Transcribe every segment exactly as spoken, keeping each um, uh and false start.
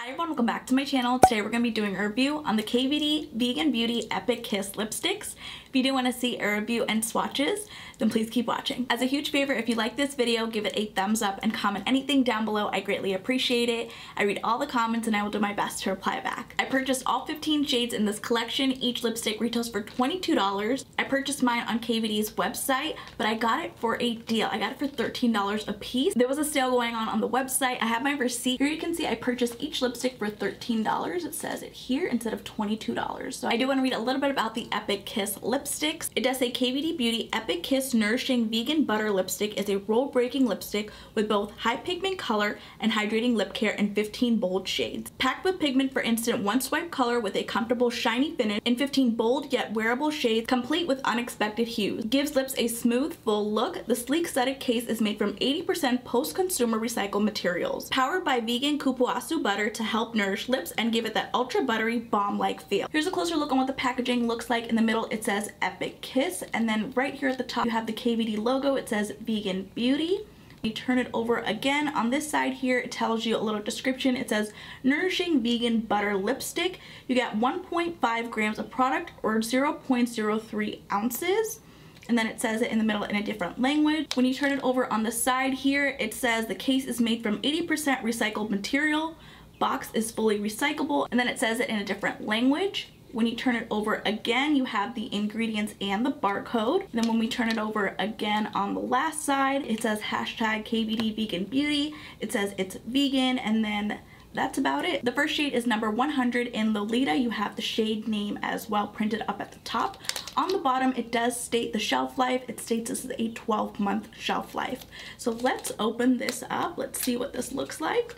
Hi everyone, welcome back to my channel. Today we're going to be doing a review on the K V D Vegan Beauty Epic Kiss Lipsticks. If you do want to see a review and swatches, then please keep watching. As a huge favor, if you like this video, give it a thumbs up and comment anything down below. I greatly appreciate it. I read all the comments and I will do my best to reply back. I purchased all fifteen shades in this collection. Each lipstick retails for twenty-two dollars. I purchased mine on K V D's website, but I got it for a deal. I got it for thirteen dollars a piece. There was a sale going on on the website. I have my receipt. Here you can see I purchased each lipstick for thirteen dollars. It says it here instead of twenty-two dollars. So I do want to read a little bit about the Epic Kiss lipsticks. It does say K V D Beauty Epic Kiss Nourishing Vegan Butter Lipstick is a roll-breaking lipstick with both high pigment color and hydrating lip care in fifteen bold shades. Packed with pigment for instant one-swipe color with a comfortable shiny finish in fifteen bold yet wearable shades, complete with unexpected hues. Gives lips a smooth, full look. The sleek studded case is made from eighty percent post-consumer recycled materials. Powered by vegan cupuacu butter to help nourish lips and give it that ultra-buttery, balm-like feel. Here's a closer look on what the packaging looks like. In the middle, it says Epic Kiss, and then right here at the top, you have the K V D logo. It says Vegan Beauty. You turn it over again. On this side here, it tells you a little description. It says Nourishing Vegan Butter Lipstick. You get one point five grams of product or zero point zero three ounces. And then it says it in the middle in a different language. When you turn it over on the side here, it says the case is made from eighty percent recycled material. Box is fully recyclable. And then it says it in a different language. When you turn it over again, you have the ingredients and the barcode. And then when we turn it over again on the last side, it says hashtag K V D Vegan Beauty. It says it's vegan, and then that's about it. The first shade is number one hundred in Lolita. You have the shade name as well printed up at the top. On the bottom, it does state the shelf life. It states this is a twelve month shelf life. So let's open this up. Let's see what this looks like.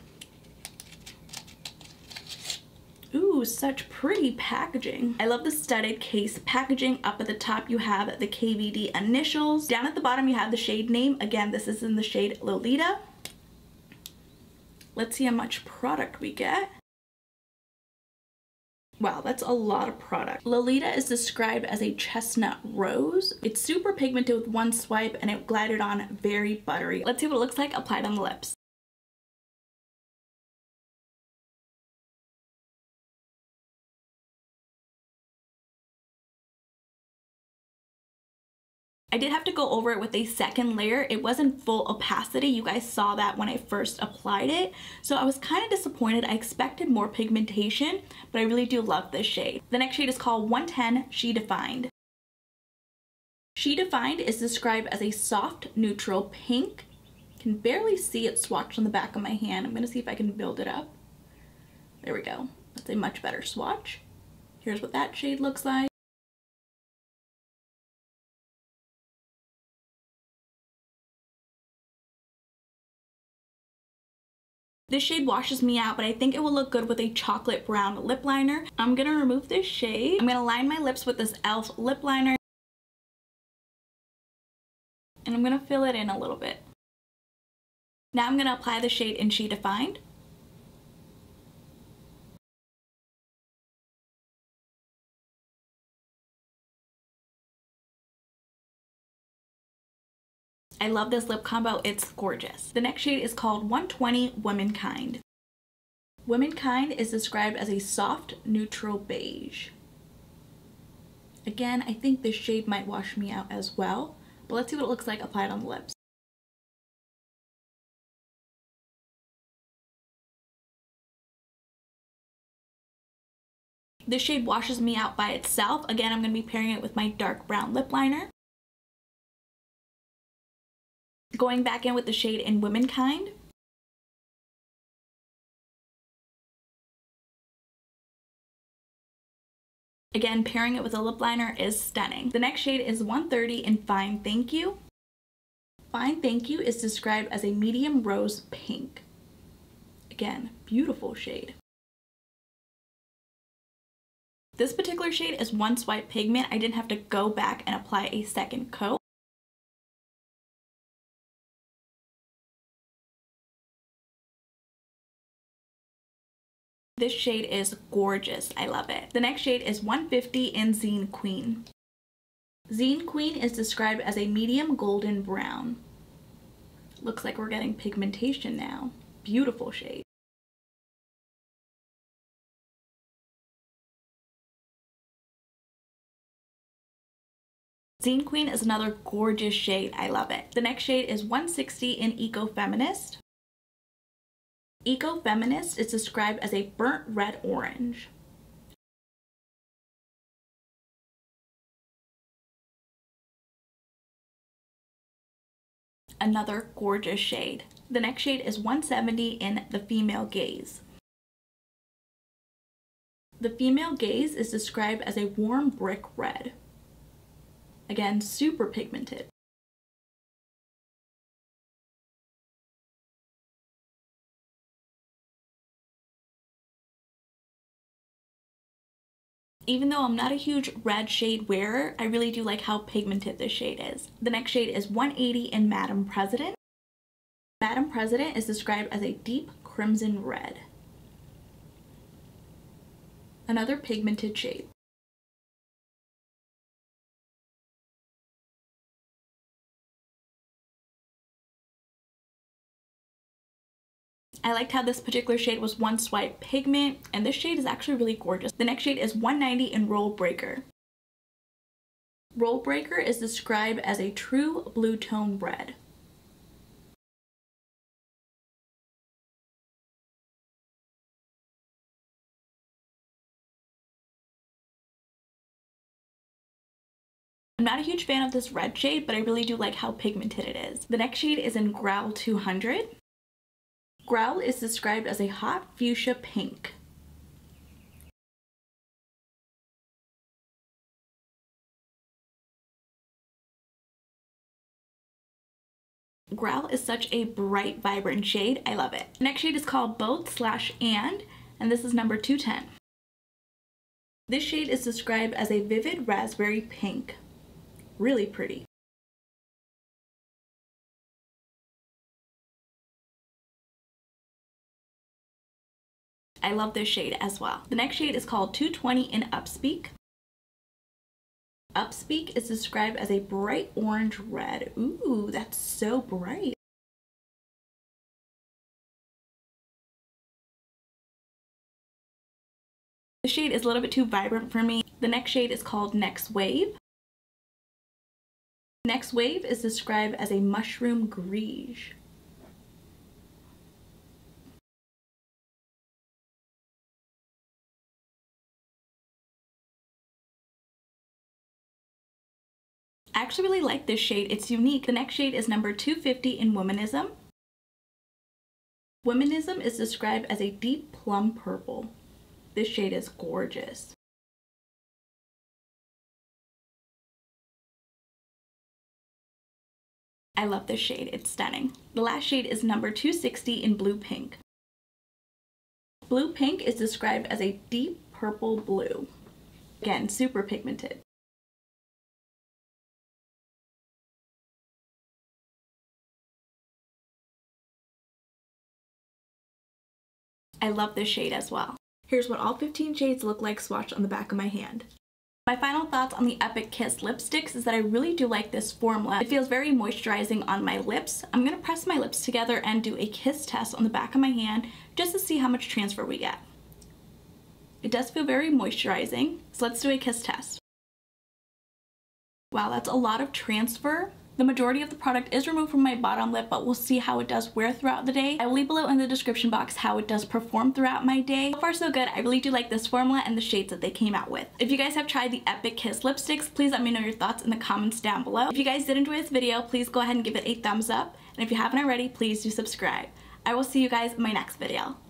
Ooh, such pretty packaging. I love the studded case packaging. Up at the top, you have the K V D initials. Down at the bottom, you have the shade name. Again, this is in the shade Lolita. Let's see how much product we get. Wow, that's a lot of product. Lolita is described as a chestnut rose. It's super pigmented with one swipe, and it glided on very buttery. Let's see what it looks like applied on the lips. I did have to go over it with a second layer. It wasn't full opacity. You guys saw that when I first applied it. So I was kind of disappointed. I expected more pigmentation, but I really do love this shade. The next shade is called one ten She Defined. She Defined is described as a soft neutral pink. Can barely see it swatched on the back of my hand. I'm gonna see if I can build it up. There we go. That's a much better swatch. Here's what that shade looks like. This shade washes me out, but I think it will look good with a chocolate brown lip liner. I'm gonna remove this shade. I'm gonna line my lips with this e l f lip liner. And I'm gonna fill it in a little bit. Now I'm gonna apply the shade in She Defined. I love this lip combo, it's gorgeous. The next shade is called one twenty Womankind. Womankind is described as a soft neutral beige. Again, I think this shade might wash me out as well, but let's see what it looks like applied on the lips. This shade washes me out by itself. Again, I'm gonna be pairing it with my dark brown lip liner. Going back in with the shade in Womankind. Again, pairing it with a lip liner is stunning. The next shade is one thirty in Fine Thank You. Fine Thank You is described as a medium rose pink. Again, beautiful shade. This particular shade is one swipe pigment. I didn't have to go back and apply a second coat. This shade is gorgeous. I love it. The next shade is one fifty in Zine Queen. Zine Queen is described as a medium golden brown. Looks like we're getting pigmentation now. Beautiful shade. Zine Queen is another gorgeous shade. I love it. The next shade is one sixty in Eco Feminist. Eco Feminist is described as a burnt red orange. Another gorgeous shade. The next shade is one seventy in The Female Gaze. The Female Gaze is described as a warm brick red. Again, super pigmented. Even though I'm not a huge red shade wearer, I really do like how pigmented this shade is. The next shade is one eighty in Madam President. Madam President is described as a deep crimson red. Another pigmented shade. I liked how this particular shade was one swipe pigment, and this shade is actually really gorgeous. The next shade is one ninety in Roll Breaker. Roll Breaker is described as a true blue tone red. I'm not a huge fan of this red shade, but I really do like how pigmented it is. The next shade is in Growl two hundred. Growl is described as a hot fuchsia pink. Growl is such a bright, vibrant shade. I love it. The next shade is called Both slash And, and this is number two ten. This shade is described as a vivid raspberry pink. Really pretty. I love this shade as well. The next shade is called two twenty in Upspeak. Upspeak is described as a bright orange red. Ooh, that's so bright. The shade is a little bit too vibrant for me. The next shade is called Next Wave. Next Wave is described as a mushroom grige. I actually really like this shade. It's unique. The next shade is number two fifty in Womanism. Womanism is described as a deep plum purple. This shade is gorgeous. I love this shade. It's stunning. The last shade is number two sixty in Blue Pink. Blue Pink is described as a deep purple blue. Again, super pigmented. I love this shade as well. Here's what all fifteen shades look like swatched on the back of my hand. My final thoughts on the Epic Kiss lipsticks is that I really do like this formula. It feels very moisturizing on my lips. I'm going to press my lips together and do a kiss test on the back of my hand just to see how much transfer we get. It does feel very moisturizing, so let's do a kiss test. Wow, that's a lot of transfer. The majority of the product is removed from my bottom lip, but we'll see how it does wear throughout the day. I will leave below in the description box how it does perform throughout my day. So far so good. I really do like this formula and the shades that they came out with. If you guys have tried the Epic Kiss lipsticks, please let me know your thoughts in the comments down below. If you guys did enjoy this video, please go ahead and give it a thumbs up. And if you haven't already, please do subscribe. I will see you guys in my next video.